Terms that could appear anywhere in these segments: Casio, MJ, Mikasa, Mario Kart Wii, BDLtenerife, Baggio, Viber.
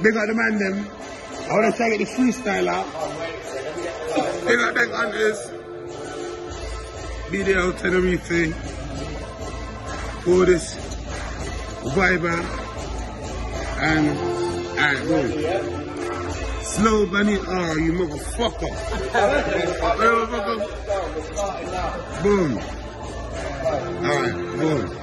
Big up the man them. I want to try to get the freestyle out. Big up them on this. BDL Tenerife. For this viber. And alright, go. Slow bunny. Oh, you motherfucker. Motherfucker. Boom. Alright, boom.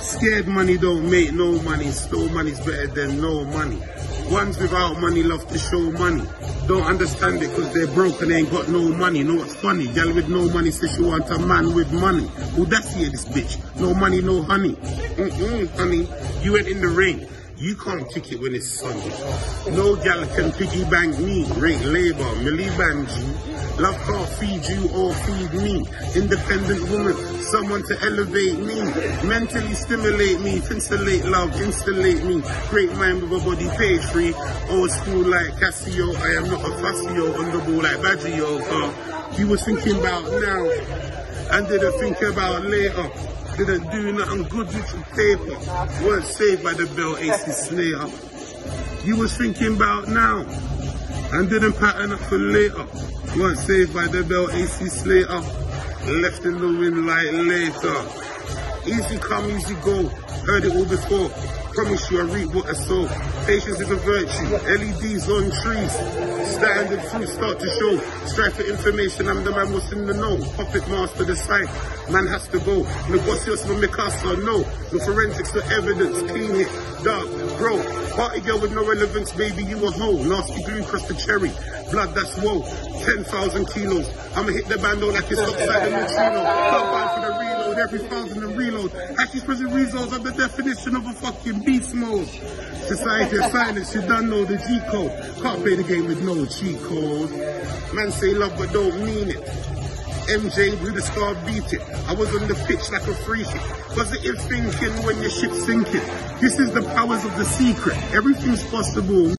Scared money don't make no money. Stole money's better than no money. Ones without money love to show money. Don't understand it because they're broke and they ain't got no money. Know what's funny? Gal with no money says she wants a man with money. Who that's here, this bitch? No money, no honey. Honey, you ain't in the ring. You can't kick it when it's Sunday. No gal can piggy bank me. Rate labor, Milibanji. Love can't feed you or feed me. Independent woman, someone to elevate me. Mentally stimulate me. Insulate love, installate me. Great mind with a body page free. Old school like Casio. I am not a Casio. On the ball like Baggio. You was thinking about now and didn't think about later. Didn't do nothing good with your paper. Weren't saved by the bell, AC Slayer. You was thinking about now and didn't pattern up for later. Weren't saved by the bell, AC Slayer. Left in the wind like later. Easy come, easy go. Heard it all before. Promise you I reap what I sow. Patience is a virtue. LEDs on trees. Standard fruit start to show. Strive for information. I'm the man what's in the know. Puppet master the site. Man has to go. Negocios for Mikasa. No. The forensics for evidence. Clean it. Dark. Bro. Party girl with no relevance. Baby, you a hoe. Nasty glue crusted cherry. Blood that's woe. 10,000 kilos. I'ma hit the bando like it's upside the neutrino. Not for the real. Every thousand and reload. Ashes, prison, results are the definition of a fucking beast mode. Society of silence, you don't know the G code. Can't play the game with no G code. Man say love but don't mean it. MJ blew the scar, beat it. I was on the pitch like a free kick. Positive thinking when your ship's sinking. This is the powers of the secret. Everything's possible.